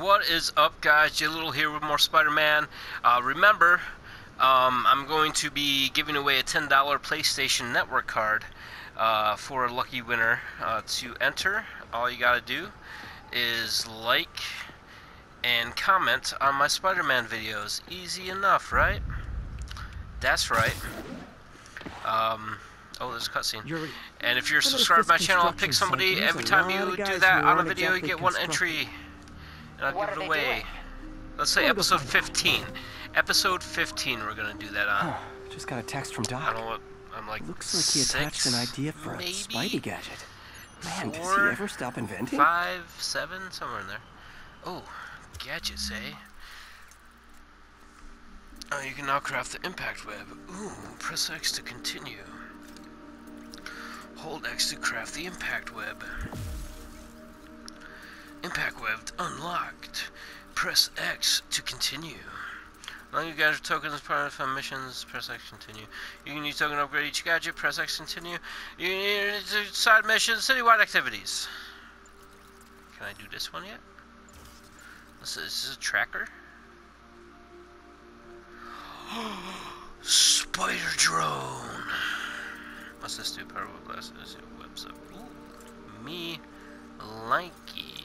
What is up, guys? Jay Little here with more Spider-Man. Remember, I'm going to be giving away a $10 PlayStation Network card for a lucky winner. To enter, all you gotta do is like and comment on my Spider-Man videos. Easy enough, right? That's right. Oh, there's a cutscene. And if you're subscribed to my channel, I'll pick somebody. Every time you do that on a video, you get one entry. And I'll give it away. Let's say episode 15. Episode 15 we're gonna do that on. Just got a text from Doc. I don't know what, I'm like, looks like he attached an idea for a Spidey gadget. Man, does he ever stop inventing? 5, 7, somewhere in there. Oh, gadgets, eh? Oh, you can now craft the impact web. Ooh, press X to continue. Hold X to craft the impact web. Impact web unlocked. Press X to continue. Along you gadget tokens as part of missions, press X continue. You can use token to upgrade each gadget, press X continue. You can use side missions, citywide activities. Can I do this one yet? Is this a tracker? Spider drone. What's this do? Power glasses, webs up. Ooh, me likey.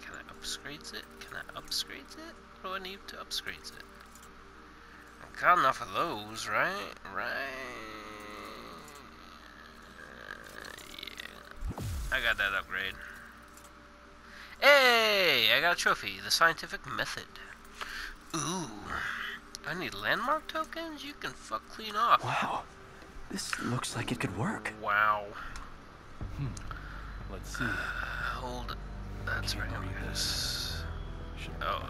Can I upgrade it? What do I need to upgrade it? I've got enough of those, right? Yeah. I got that upgrade. Hey! I got a trophy. The scientific method. Ooh. I need landmark tokens? You can fuck clean off. Wow. This looks like it could work. Wow. Let's see. Hold it. That's right. Oh.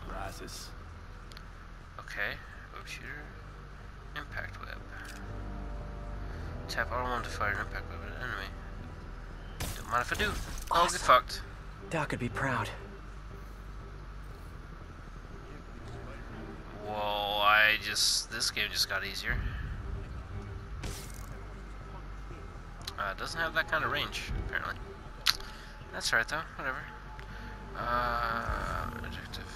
Okay. Web shooter. Impact web. Tap R1 to fire an impact web at an enemy. Don't mind if I do. I'll get fucked. Doc would be proud. Whoa! This game just got easier. It doesn't have that kind of range apparently. That's right though. Whatever. Objective.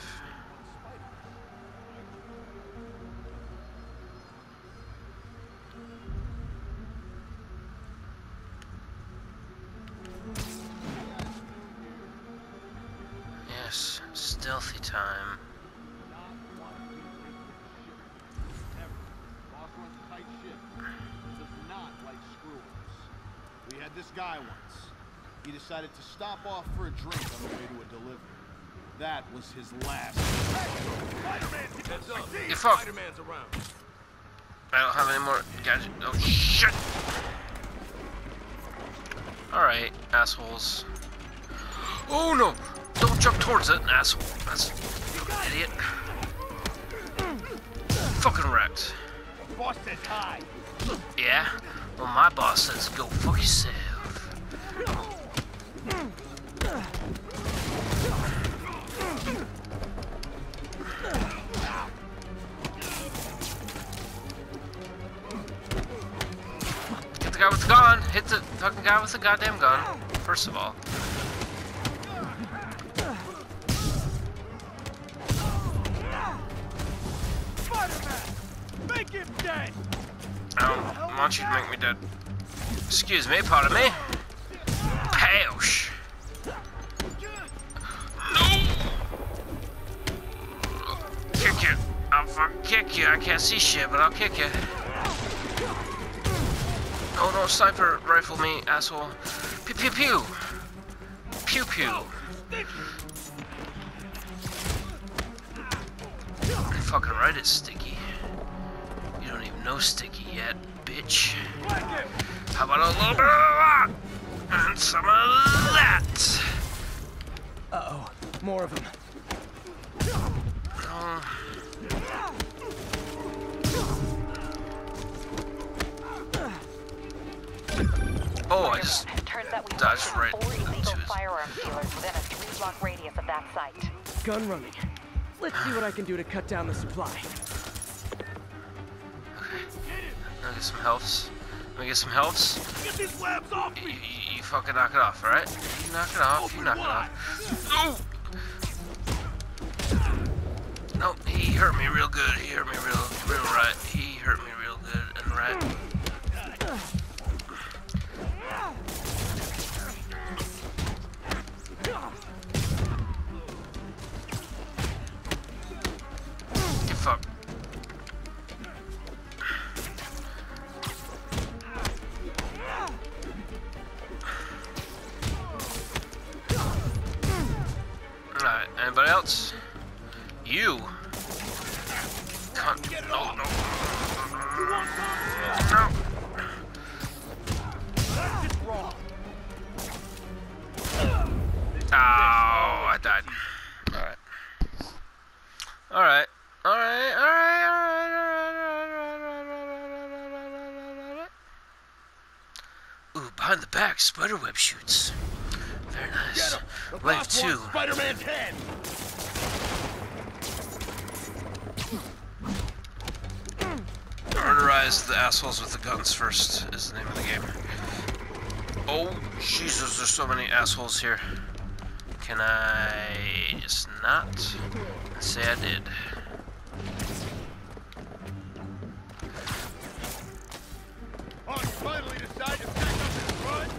Yes, stealthy time. We had this guy once. He decided to stop off for a drink on the way to a delivery. That was his last. Hey, Spider-Man's around. I don't have any more gadget. Oh shit! All right, assholes. Oh no! Don't jump towards that asshole. That's a fucking idiot. Fucking wrecked. Boss says hi. Yeah. Well, my boss says go fuck yourself. Get the guy with the gun! Hit the fucking guy with the goddamn gun, first of all. Spider-Man! Make him dead! I don't want you to make me dead. Excuse me, pardon me. Ouch! Kick you! I'll fucking kick you! I can't see shit, but I'll kick you. Oh no, Cypher rifle me, asshole! Pew pew pew! Pew pew! Fucking right, it's sticky. You don't even know sticky yet, bitch. How about a little bit of that? And some of that! Uh-oh, more of them. Oh, I just dodged right into his... firearm dealers within a 3-block radius of that site. Gun running. Let's see what I can do to cut down the supply. Okay. I'll get some healths. Let me get some helps. Get these webs off me! You fucking knock it off, alright? You knock it off, you knock it off. No! Nope, he hurt me real good, he hurt me real right. He hurt me real good and right. Anybody else? You! Cunt. No, no. No. Oh, I died. Alright. Alright. Alright, alright, alright. Ooh, behind the back, spider web shoots. Very nice. Life 2. Spider-Man 10. Murderize the assholes with the guns first is the name of the game. Oh, Jesus, there's so many assholes here. Can I just not say I did? I finally decided to pick up this run.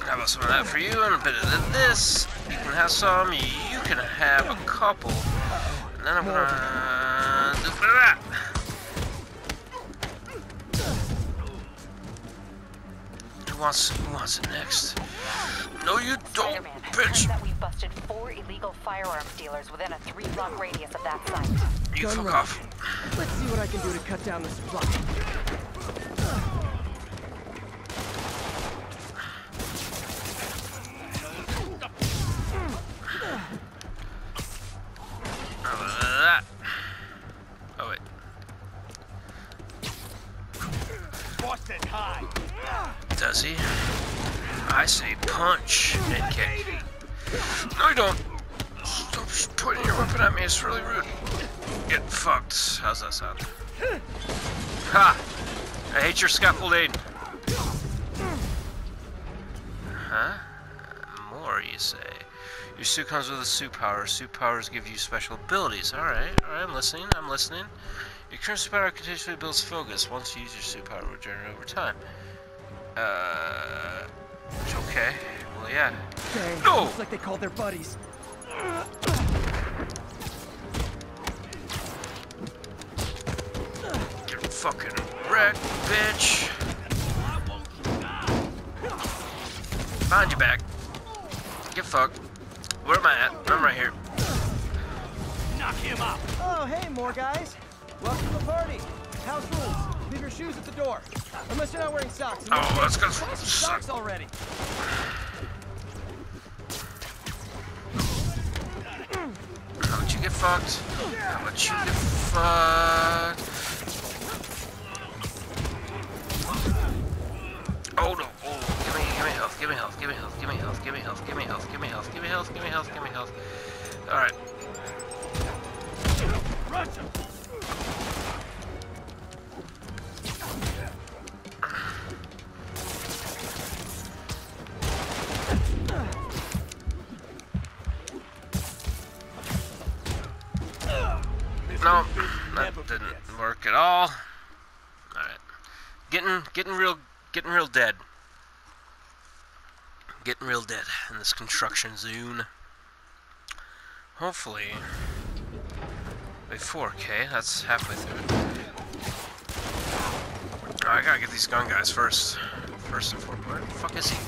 How about some of that for you, and a bit of this. You can have some, you can have a couple. And then I'm gonna do a bit of that. Who wants it next? No, you don't, bitch! That we've busted 4 illegal firearms dealers within a 3-block radius of that site. You fuck off. Let's see what I can do to cut down the supply. Does he? I say punch and kick. No, you don't. Stop pointing your weapon at me. It's really rude. Get fucked. How's that sound? Ha! I hate your scaffolding. Huh? More, you say. Your suit comes with a suit power. Suit powers give you special abilities. Alright, I'm listening. Your current superpower continuously builds focus. Once you use your superpower, it will generate over time. Okay. Well, yeah. Dang, no! Looks like they called their buddies. You're fucking wrecked, bitch. Behind your back. Get fucked. Where am I at? I'm right here. Knock him up. Oh, hey, more guys. Welcome to the party. House rules. Leave your shoes at the door. Unless you're not wearing socks. Oh, that's gonna fucking suck. Socks already. How about you get fucked? How about you get fucked? Oh no. Oh, give me health. All right. No, that didn't work at all. Alright. Getting real dead. Getting real dead in this construction zone. Hopefully. Wait, 4K, that's halfway through. Oh, I gotta get these gun guys first. First and foremost. Where the fuck is he?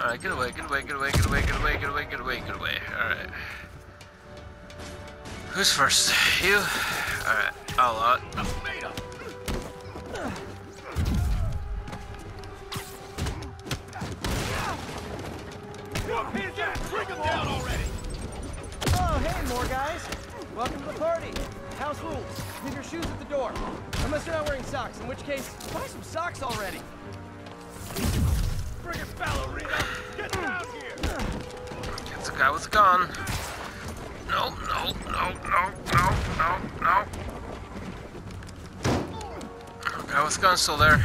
Alright, get away. Alright. Who's first? You? Alright, I'll out. Bring him down already! Oh, hey, more guys. Welcome to the party. House rules. Leave your shoes at the door. Unless you're not wearing socks, in which case, buy some socks already. It's a guy with a gun. No. The guy with a gun's still there.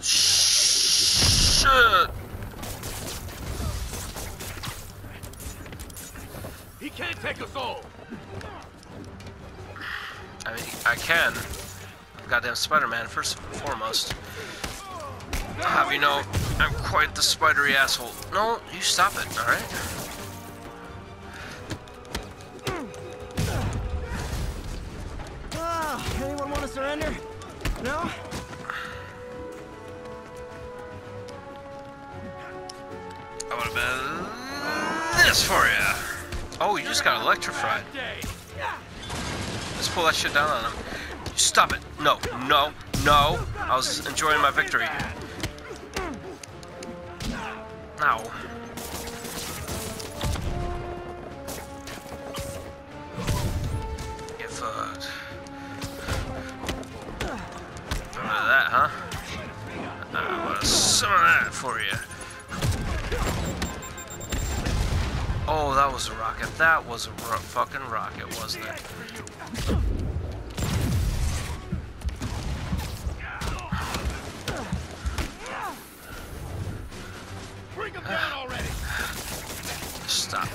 Shit. He can't take us all. I mean, I can. Goddamn Spider-Man, first and foremost. I'll have you know, I'm quite the spidery asshole. No, you stop it, alright? Anyone want to surrender? No? I would have been this for ya! Oh, you just got electrified. Let's pull that shit down on him. Stop it! No! I was enjoying my victory. Ow. Get fucked. Remember that, huh? I want some of that for you. Oh, that was a rocket. That was a fucking rocket, wasn't it? Stop.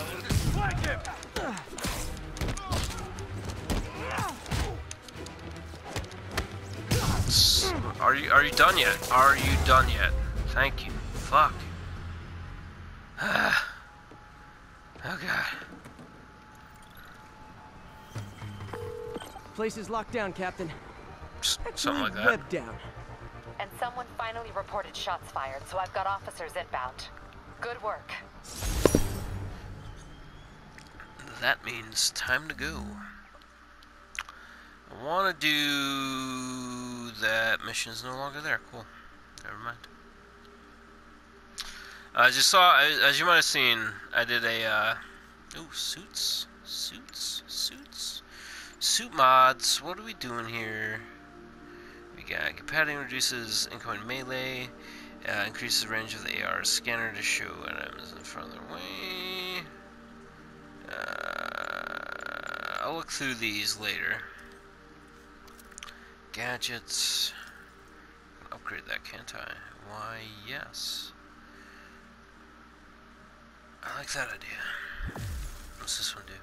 Are you done yet? Are you done yet? Thank you. Fuck. Oh god. Place is locked down, Captain. Something like that. Web down. And someone finally reported shots fired, so I've got officers inbound. Good work. That means time to go. I want to do that. Mission's no longer there. Cool. Never mind. As you might have seen, I did a suit mods. What are we doing here? We got combating reduces incoming melee. Increases the range of the AR scanner to show items in further away. I'll look through these later. Gadgets. Upgrade that, can't I? Why, yes. I like that idea. What's this one do?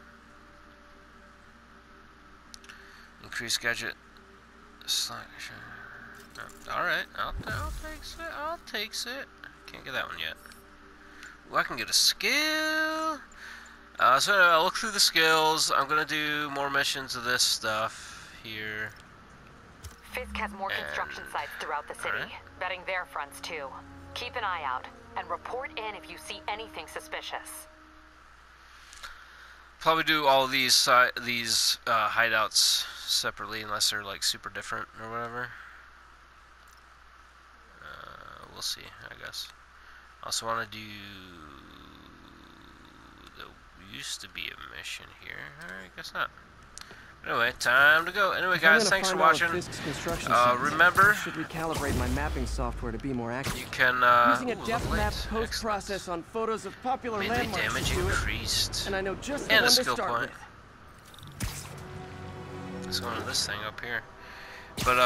Increase gadget. Selection. Alright, I'll take it. Can't get that one yet. Ooh, I can get a skill. So anyway, I'll look through the skills. I'm gonna do more missions of this stuff here. Fisk has more construction sites throughout the city. Right. Betting their fronts too. Keep an eye out and report in if you see anything suspicious. Probably do all these hideouts separately unless they're like super different or whatever. We'll see, I guess. Also want to do... There used to be a mission here. Alright, guess not. Anyway, time to go. Anyway, guys, thanks for watching. Remember... should recalibrate my mapping software to be more accurate. You can, using a depth map post-process on photos of popular landmarks. Melee damage increased. And I know just the one to start with. Let's go into this thing up here. But,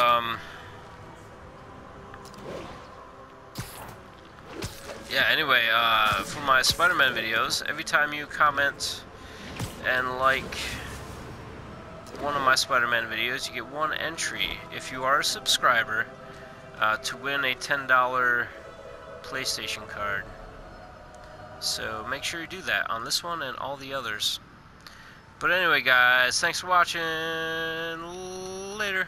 yeah, anyway, for my Spider-Man videos, every time you comment and like one of my Spider-Man videos, you get one entry, if you are a subscriber, to win a $10 PlayStation card. So make sure you do that on this one and all the others. But anyway, guys, thanks for watching. Later.